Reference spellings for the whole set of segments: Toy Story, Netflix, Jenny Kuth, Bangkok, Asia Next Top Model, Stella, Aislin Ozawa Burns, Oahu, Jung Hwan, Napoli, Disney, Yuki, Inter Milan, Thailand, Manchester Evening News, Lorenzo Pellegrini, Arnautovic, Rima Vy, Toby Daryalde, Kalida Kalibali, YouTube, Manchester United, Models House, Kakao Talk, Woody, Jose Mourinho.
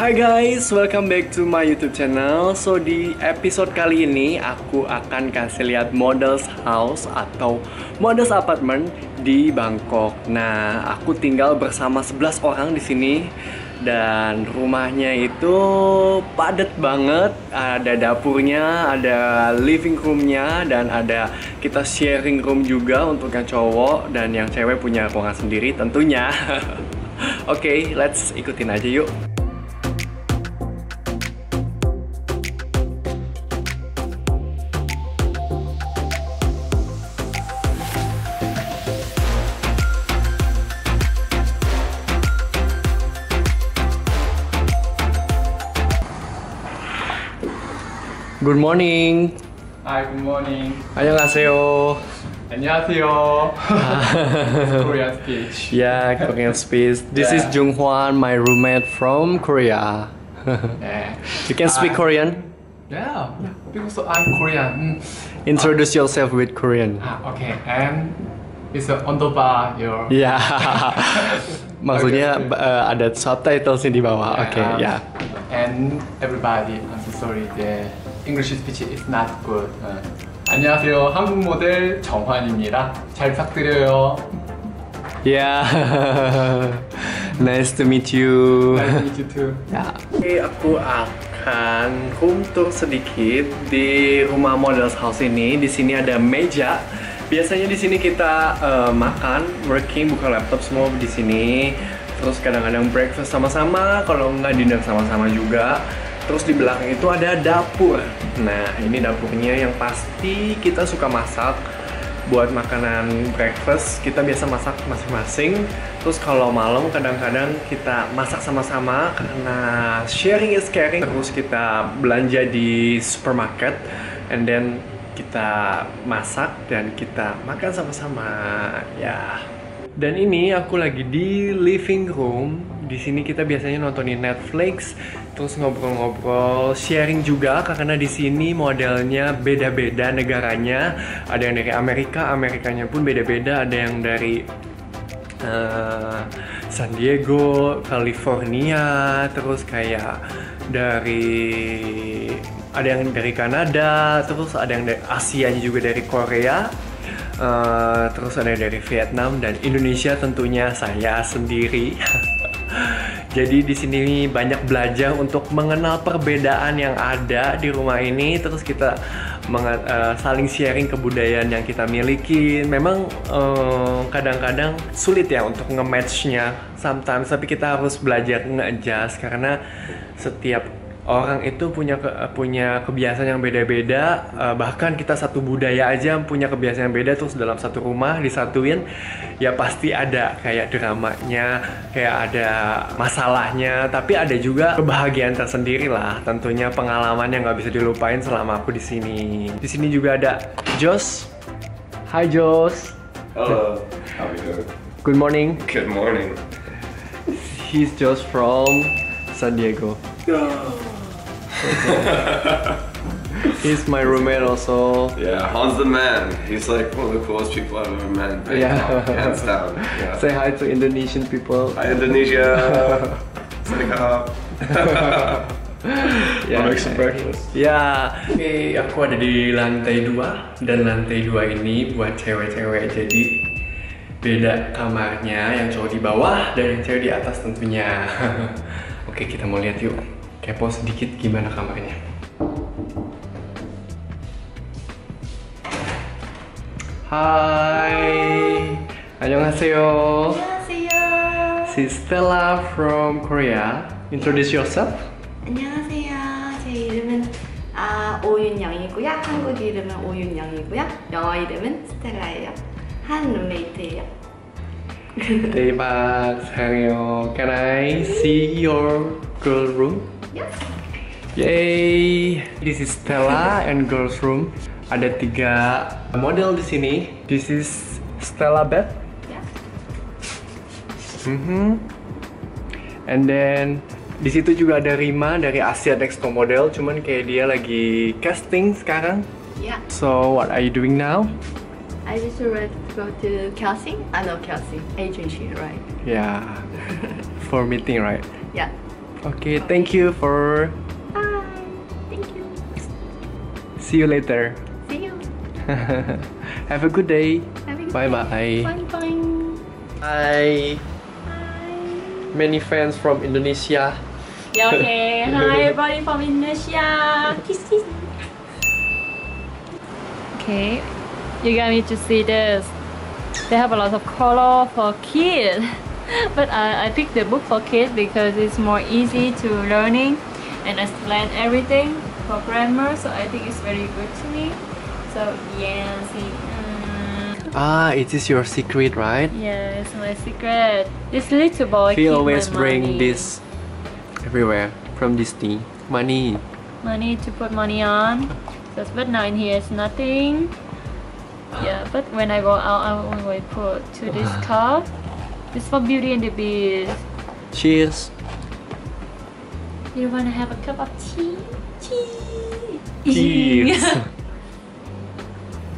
Hi guys, welcome back to my YouTube channel. So di episode kali ini aku akan kasih lihat models house atau models apartment di Bangkok. Nah, aku tinggal bersama 11 orang di sini dan rumahnya itu padat banget. Ada dapurnya, ada living roomnya, dan ada kita sharing room juga untuk yang cowok, dan yang cewek punya ruangan sendiri tentunya. Oke, let's ikutin aja yuk. Good morning. Hi, good morning. 안녕하세요. 안녕하세요. Korean speech. Yeah, Korean speech. This is Jung Hwan, my roommate from Korea. Yeah. You can speak Korean? Yeah, because I'm Korean. Introduce yourself with Korean. Okay, and it's an underbar, your. Yeah. Maksudnya ada subtitlesnya di bawah. Okay, yeah. And everybody, I'm so sorry, yeah. English speech is not good. 안녕하세요, 한국 모델 정환입니다. 잘 부탁드려요. Yeah. Nice to meet you. Nice to meet you too. Yeah. Okay, aku akan room tour sedikit di rumah models house ini. Di sini ada meja. Biasanya di sini kita makan, working, buka laptop semua di sini. Terus kadang-kadang breakfast sama-sama, kalau nggak dinner sama-sama juga. Terus di belakang itu ada dapur. Nah, ini dapurnya yang pasti kita suka masak. Buat makanan breakfast, kita biasa masak masing-masing. Terus kalau malam kadang-kadang kita masak sama-sama karena sharing is caring. Terus kita belanja di supermarket, and then kita masak dan kita makan sama-sama. Ya. Dan ini aku lagi di living room. Di sini kita biasanya nontonin Netflix, terus ngobrol-ngobrol, sharing juga karena di sini modelnya beda-beda negaranya. Ada yang dari Amerika, Amerikanya pun beda-beda. Ada yang dari San Diego, California, terus kayak dari ada yang dari Kanada, terus ada yang dari Asia juga dari Korea. Terus ada dari Vietnam dan Indonesia tentunya saya sendiri. Jadi di sini banyak belajar untuk mengenal perbedaan yang ada di rumah ini. Terus kita saling sharing kebudayaan yang kita miliki. Memang kadang-kadang sulit ya untuk nge-match-nya sometimes. Tapi kita harus belajar nge-adjust karena setiap orang itu punya kebiasaan yang beda-beda, bahkan kita satu budaya aja punya kebiasaan yang beda, terus dalam satu rumah disatuin, ya pasti ada kayak dramanya, kayak ada masalahnya, tapi ada juga kebahagiaan tersendiri lah, tentunya pengalaman yang nggak bisa dilupain selama aku di sini. Di sini juga ada Jos. Hi Jos. Hello. How are you? Good morning. Good morning. He's Jos from San Diego. He's my roommate also. Yeah, Han's the man. He's like one of the coolest people I've ever met. Right, yeah, now, hands down. Yeah. Say hi to Indonesian people. Hi Indonesia. Senikah. Yeah, make some breakfast. Yeah. Okay, aku ada di lantai 2 dan lantai 2 ini buat cewek-cewek. Jadi beda kamarnya, yang cowok di bawah dan yang cewek di atas tentunya. Oke, kita mau lihat yuk. Kepo sedikit gimana kamarnya. Hi. Annyeonghaseyo. Annyeonghaseyo. Si Stella from Korea. Introduce yourself. 안녕하세요. 제 이름은 오윤영이고요. 한국 이름은 오윤영이고요. 영어 이름은 스텔라예요. 한 룸메이트예요. Can I see your girl room? Yes. Yay! This is Stella and girls room. Ada 3 model di sini. This is Stella bed. Yeah. And then di situ juga ada Rima dari Asia Next Top Model. Cuman kayak dia lagi casting sekarang. Yeah. So what are you doing now? I just read to go to Kelsey. I know Kelsey agency, right? Yeah, for meeting, right? Yeah, Okay, thank you for... Bye. Thank you. See you later. See you. Have a good day. Bye-bye. Hi. Many friends from Indonesia. Yeah, okay. Hi, everybody from Indonesia. Kiss, kiss. Okay, you guys need to see this. They have a lot of color for kids, but I picked the book for kids because it's more easy to learning and explain everything for grammar. So I think it's very good to me. So yeah, see. Ah, it is your secret, right? Yeah, it's my secret. This little boy. He always bring this everywhere from Disney. Money. Money to put money on. But now in here is nothing. Yeah, but when I go out, I will always put to this cup. It's for Beauty and the Beast. Cheers. You wanna have a cup of tea? Cheers.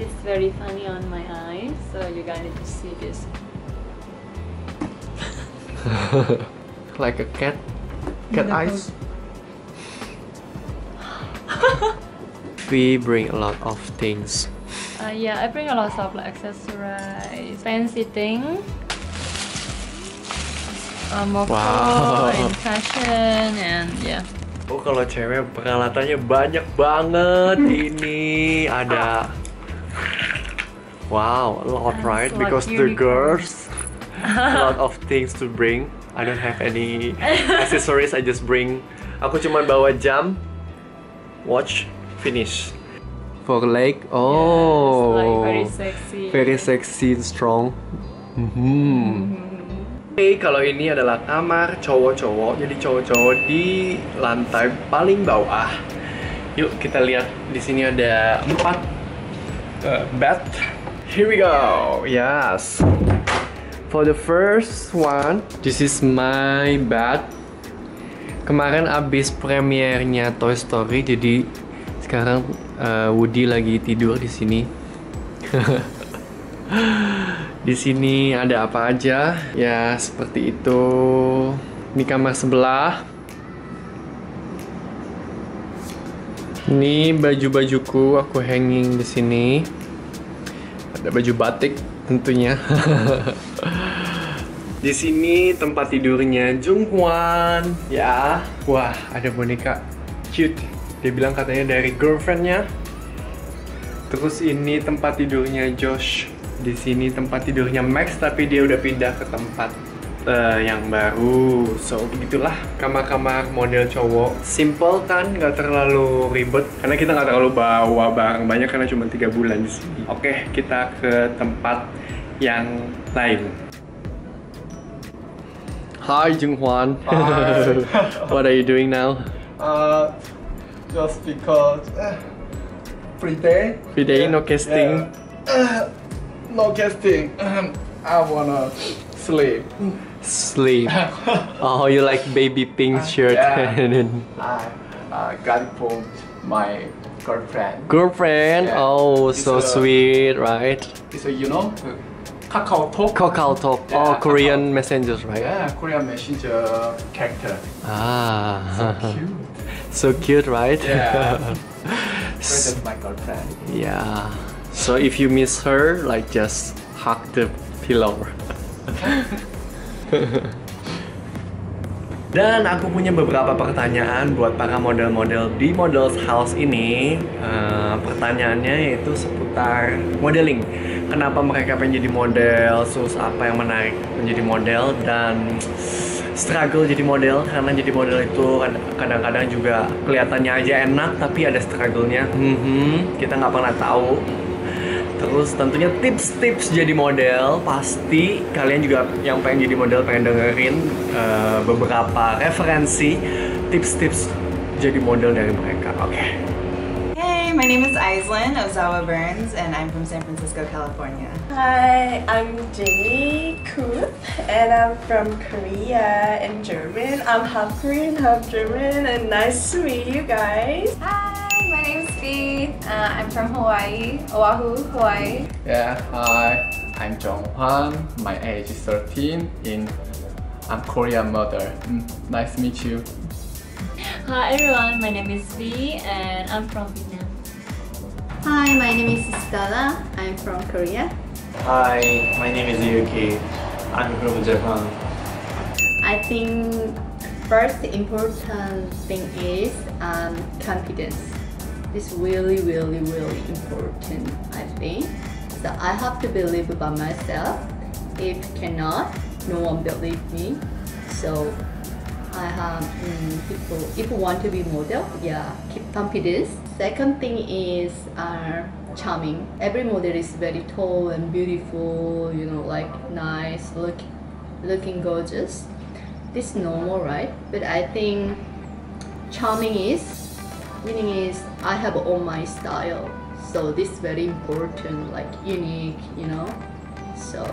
It's very funny on my eyes, so you guys need to see this. Like a cat. Cat eyes. We bring a lot of things. Yeah, I bring a lot of like accessories, fancy things, more wow. And fashion, and yeah. Oh, kalau cewek peralatannya banyak banget. Ini ada. Wow, a lot, right? Like because unicorn. The girls, a lot of things to bring. I don't have any accessories. I just bring. Aku cuma bawa jam, watch. Finish for leg. Oh, yeah, like very sexy, very sexy and strong. Okay, kalau ini adalah kamar cowok-cowok. Jadi cowok-cowok di lantai paling bawah. Yuk kita lihat di sini ada 4 bed. Here we go. Yes. For the first one, this is my bed. Kemarin abis premiernya Toy Story, jadi sekarang Woody lagi tidur di sini. Di sini ada apa aja? Ya, seperti itu. Ini kamar sebelah. Ini baju-bajuku aku hanging di sini. Ada baju batik tentunya. Di sini tempat tidurnya Jung Hwan. Ya, wah, ada boneka cute. Dia bilang katanya dari girlfriendnya. Terus ini tempat tidurnya Josh. Di sini tempat tidurnya Max, tapi dia udah pindah ke tempat yang baru. So begitulah kamar-kamar model cowok. Simple kan, nggak terlalu ribet. Karena kita nggak terlalu bawa barang banyak karena cuma 3 bulan di sini. Oke, kita ke tempat yang lain. Hi Jung Hwan. Hi. What are you doing now? Just because free day, yeah, no casting, yeah. No casting. I wanna sleep. Oh, you like baby pink shirt? Yeah. And then I got it from my girlfriend. Yeah. Oh, it's so sweet, right? It's a, you know, Kakao Talk. Yeah, oh, Korean messengers, right? Yeah, Korean messenger character. Ah, so cute. So cute, right? Yeah. That's my girlfriend. Yeah. So if you miss her, like just hug the pillow. Dan aku punya beberapa pertanyaan buat para model-model di Models House ini. Pertanyaannya yaitu seputar modeling. Kenapa mereka pengen jadi model? Terus apa yang menarik menjadi model dan struggle jadi model, karena jadi model itu kadang-kadang juga kelihatannya aja enak tapi ada struggle-nya. Kita nggak pernah tahu. Terus tentunya tips-tips jadi model. Pasti kalian juga yang pengen jadi model pengen dengerin beberapa referensi tips-tips jadi model dari mereka. Okay. Hey, my name is Aislin Ozawa Burns and I'm from San Francisco, California. Hi, I'm Jenny Kuth and I'm from Korea and German. I'm half Korean, half German, and nice to meet you guys. Hi, my name's Faith. I'm from Hawaii, Oahu, Hawaii. Yeah, hi, I'm Jung Hwan. My age is 13 and I'm Korean mother. Nice to meet you. Hi everyone, my name is Vy and I'm from Vietnam. Hi, my name is Stella. I'm from Korea. Hi, my name is Yuki. I'm from Japan. I think first important thing is confidence. It's really important, I think. So I have to believe about myself. If cannot, no one believe me. So I have people. If you want to be model, yeah, keep confidence. Second thing is charming. Every model is very tall and beautiful. You know, like nice, looking gorgeous. This normal, right? But I think charming is meaning is I have all my style. So this is very important, like unique, you know. So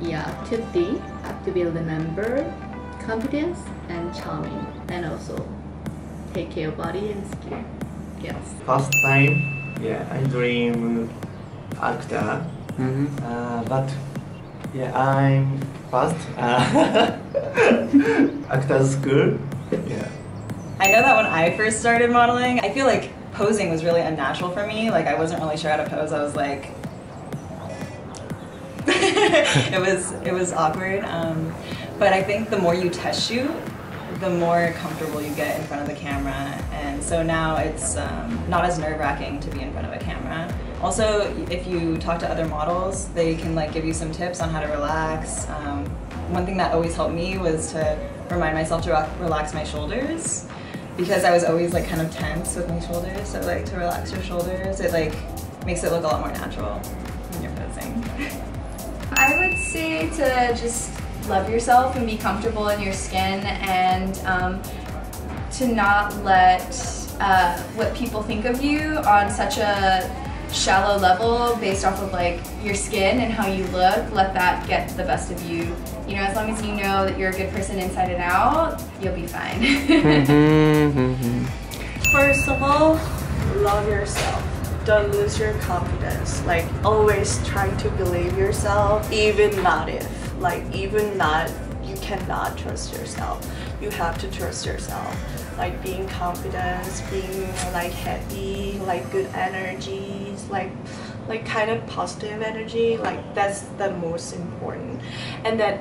yeah, two things have to be remembered. Confidence and charming, and also take care of body and skin. Yes. First time, yeah, I dream actor, but yeah, I'm first actor school. Yeah. I know that when I first started modeling, I feel like posing was really unnatural for me. Like I wasn't really sure how to pose. I was like. it was awkward, but I think the more you test shoot, the more comfortable you get in front of the camera, and so now it's not as nerve-wracking to be in front of a camera. Also, if you talk to other models, they can like give you some tips on how to relax. One thing that always helped me was to remind myself to relax my shoulders, because I was always like kind of tense with my shoulders. So like to relax your shoulders, it like makes it look a lot more natural when you're posing. I would say to just love yourself and be comfortable in your skin, and to not let what people think of you on such a shallow level based off of like your skin and how you look. Let that get the best of you. You know, as long as you know that you're a good person inside and out, you'll be fine. First of all, love yourself. Don't lose your confidence. Like always try to believe yourself, even if you cannot trust yourself. You have to trust yourself. Like being confident, being like happy, like good energies, like kind of positive energy. Like that's the most important. And then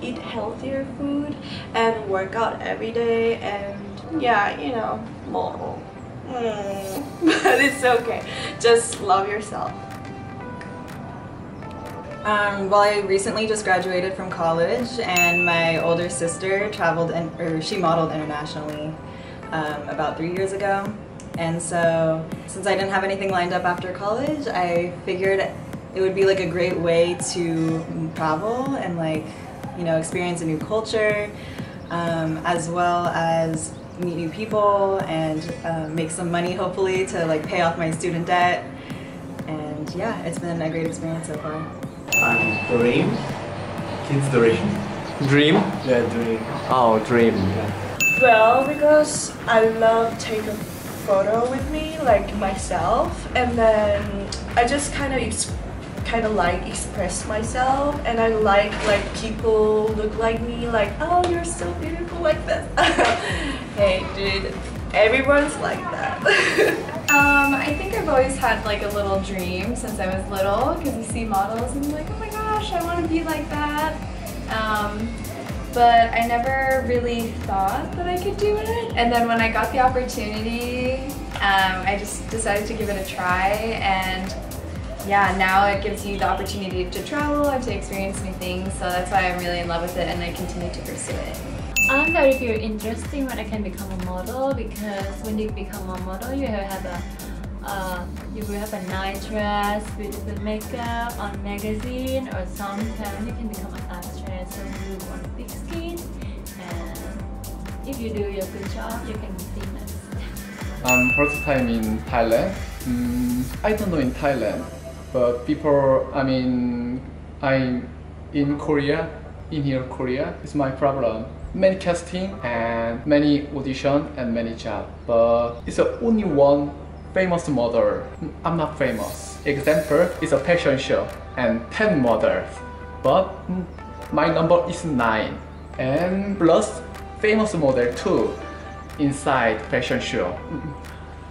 eat healthier food and work out every day, and yeah, you know, model. But it's okay. Just love yourself. Well, I recently just graduated from college, and my older sister she modeled internationally about 3 years ago. And so, since I didn't have anything lined up after college, I figured it would be like a great way to travel and like, you know, experience a new culture, as well as meet new people and make some money, hopefully, to like pay off my student debt. And yeah, it's been a great experience so far. Dream, kids dream. Dream? Yeah, dream. Oh, dream. Yeah. Well, because I love taking photo with me, like myself, and then I just kind of like express myself, and I like people look like me, like, oh, you're so beautiful like this. Hey dude, everyone's like that. I think I've always had like a little dream since I was little, because you see models and you're like, oh my gosh, I want to be like that. But I never really thought that I could do it, and then when I got the opportunity, I just decided to give it a try, and yeah, now it gives you the opportunity to travel and to experience new things, so that's why I'm really in love with it and I continue to pursue it. I thought if you're interesting when I can become a model, because when you become a model, you will have a nice dress, beautiful makeup on magazine, or sometimes you can become an actress, so you want big skin, and if you do your good job, you can be famous. First time in Thailand. I don't know in Thailand. But before, I mean, I'm in Korea, Korea is my problem. Many casting and many audition and many job, but it's the only one famous model. I'm not famous. Example, it's a fashion show and 10 models, but my number is 9, and plus famous model too. inside fashion show.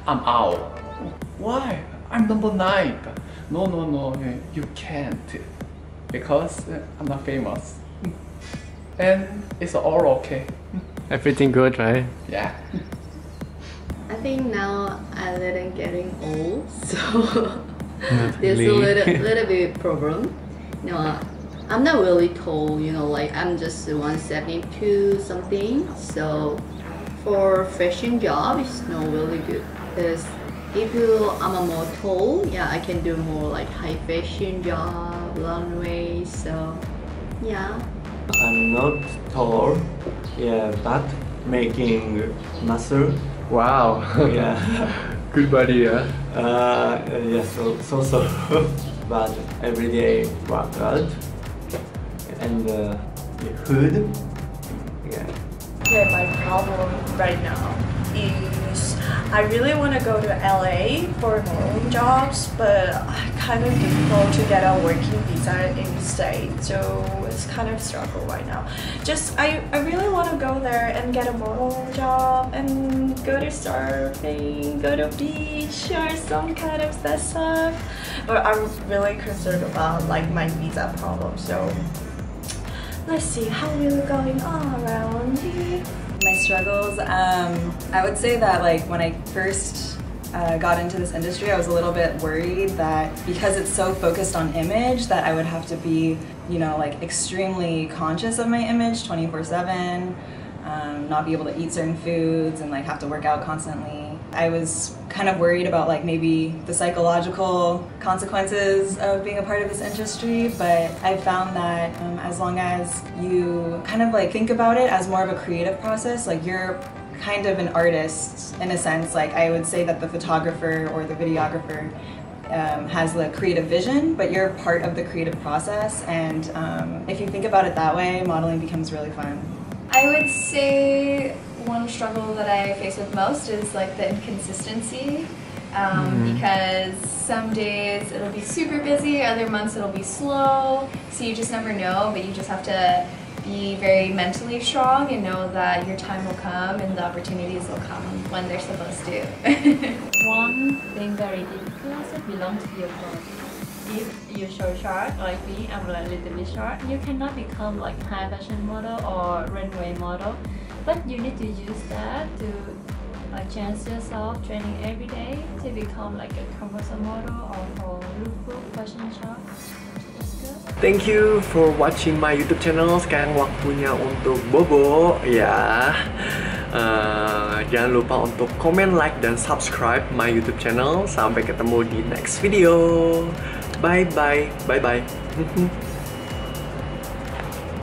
I'm out. Why? I'm number 9. No, you can't, because I'm not famous. And it's all okay. Everything good, right? Yeah. I think now I'm a little getting old, so there's a little bit problem. No, I'm not really tall, you know, like I'm just 172 something. So for fashion job, it's not really good. Because if I'm more tall, yeah, I can do more like high fashion job, long way. So yeah. I'm not tall, yeah, but making muscle. Wow. Yeah. Good body, yeah. Yeah, so. But everyday workout and food. Yeah. Yeah, my problem right now is I really want to go to LA for modeling jobs, but kind of difficult to get a working visa in the States, so it's kind of struggle right now. Just I really want to go there and get a model job and go to surfing, go to beach or some kind of that stuff. But I'm really concerned about like my visa problem, so let's see how we're going on around here. My struggles, I would say that like when I first got into this industry, I was a little bit worried that because it's so focused on image that I would have to be, you know, like extremely conscious of my image 24/7, not be able to eat certain foods and like have to work out constantly. I was kind of worried about like maybe the psychological consequences of being a part of this industry, but I found that as long as you kind of like think about it as more of a creative process, like you're kind of an artist in a sense. Like I would say that the photographer or the videographer has the creative vision, but you're part of the creative process, and if you think about it that way, modeling becomes really fun. I would say one struggle that I face with most is like the inconsistency, because some days it'll be super busy, other months it'll be slow, so you just never know, but you just have to be very mentally strong and know that your time will come and the opportunities will come when they're supposed to. One thing that I did also belongs to your body. If you're so short, like me, I'm like a little bit short, you cannot become like high fashion model or runway model. But you need to use that to chance yourself, training every day to become like a commercial model or for lookbook, fashion shop. Thank you for watching my YouTube channel. Sekarang waktunya untuk bobo ya. Jangan lupa untuk comment, like, dan subscribe my YouTube channel. Sampai ketemu di next video. Bye bye.